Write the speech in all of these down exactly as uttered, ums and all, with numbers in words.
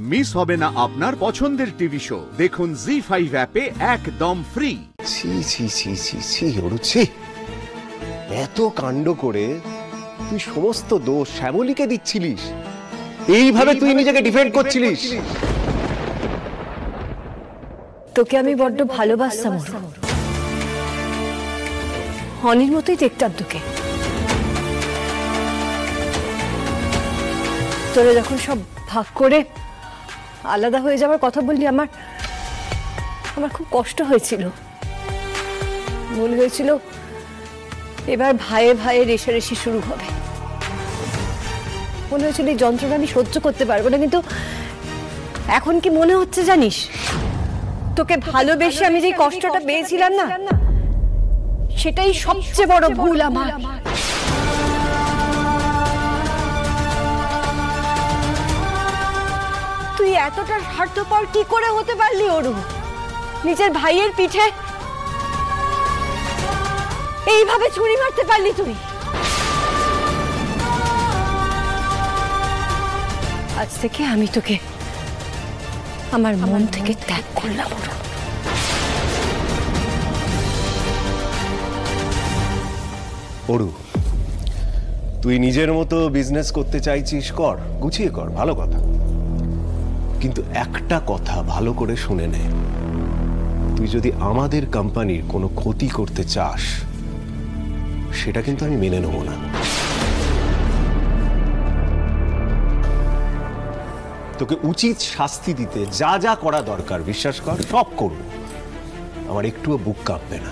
Miss होबे ना आपनार पछंदेर टीवी शो देखुन ज़ी फाइव ऐपे एकदम फ्री। छी छी छी छी छी ओरुची एतो कांडो करे तुई समस्त दोष श्यामली के दिच्छिलिस, एई भावे तुई निजेके डिफेंड करछिलिस। तोके आमी बड्ड भालोबासताम हनिर मतोई देखताम तोके। तोरा जखन सब भाग करे आलादा हो जाए कथा बोलि आमार आमार खूब कष्ट हयेछिलो। भूल हयेछिलो एबार भाई भाई रेशारेशि शुरू होबे। मने हयेछिलो एई जंत्रणा आमि सह्य करते पारबो ना, किन्तु एखन कि मने हच्छे जानिस तोके भालोबेशे आमि जेई कष्टटा पेयेछिलाम ना सेटाई सबचेये बड़ भूल आमार। এতটা স্বার্থপর কি করে হতে পারলি ওরু? নিজের ভাইয়ের পিঠে এইভাবে ছুরি মারতে পারলি তুই? আজ থেকে আমি তোকে আমার মন থেকে ত্যাগ করলাম ওরু। ওরু তুই নিজের মতো বিজনেস করতে চাইছিস, কর, গুছিয়ে কর, ভালো কথা। কিন্তু একটা কথা ভালো করে শুনে নে, তুই যদি আমাদের কোম্পানির কোনো ক্ষতি করতে চাস সেটা কিন্তু আমি মেনে নেব না। তোকে উচিত শাস্তি দিতে যা যা করা দরকার বিশ্বাস কর সব করব, আমার একটুও বুক কাঁপবে না।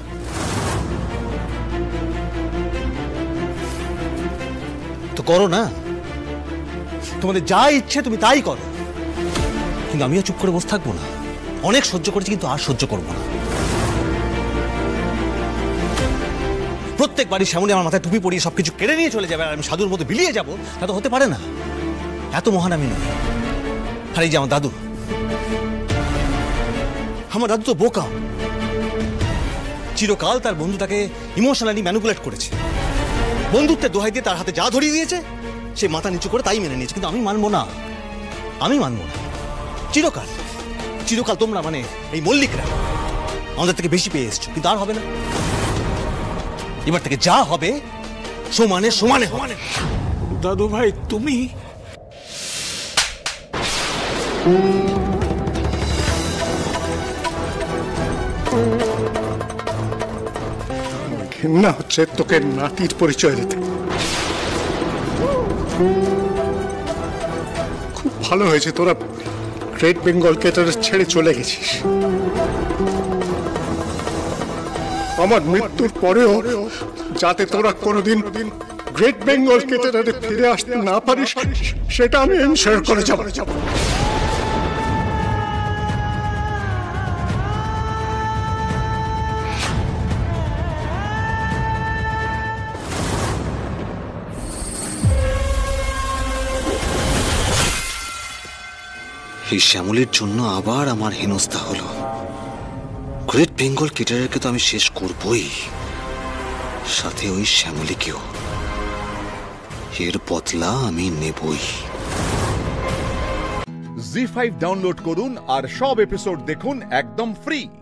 তো করো না, তোমাদের যা ইচ্ছে তুমি তাই করো, কিন্তু আমিও চুপ করে বসে থাকবো না। অনেক সহ্য করেছি কিন্তু আর সহ্য করবো না। প্রত্যেকবারই শ্যামলী আমার মাথায় টুপি পরিয়ে সবকিছু কেড়ে নিয়ে চলে যাবে আর আমি সাধুর মতো বিলিয়ে যাবো, তা তো হতে পারে না। এত মহান আমি নই। আর এই যে আমার দাদু, আমার দাদু তো বোকা, চিরকাল তার বন্ধু তাকে ইমোশনালি ম্যানিপুলেট করেছে, বন্ধুত্বের দোহাই দিয়ে তার হাতে যা ধরিয়ে দিয়েছে সে মাথা নিচু করে তাই মেনে নিয়েছে। কিন্তু আমি মানবো না, আমি মানবো না। চিরকাল চিরকাল তোমরা মানে এই মল্লিকরা আমাদের থেকে বেশি পেয়ে এসছো, কিন্তু আর হবে না। এবার থেকে যা হবে সমানে সমানে হবে। দাদু ভাই তুমি ঘেন্না হচ্ছে তোকে নাতির পরিচয় দিতে। খুব ভালো হয়েছে তোরা গ্রেট বেঙ্গল ক্যাটারার ছেড়ে চলে গেছিস। আমার মৃত্যুর পরেও যাতে তোরা কোনোদিন গ্রেট বেঙ্গল ক্যাটারারে ফিরে আসতে না পারিস সেটা আমি এনশিওর করে যাব। এই শ্যামলির জন্য আবার আমার হেনস্থা হলো। গ্রেট বেঙ্গল ক্যাটারারকে তো আমি শেষ করবই, সাথে ওই শ্যামলিকেও। এর বদলা আমি নেবই। জি ফাইভ ডাউনলোড করুন আর সব এপিসোড দেখুন একদম ফ্রি।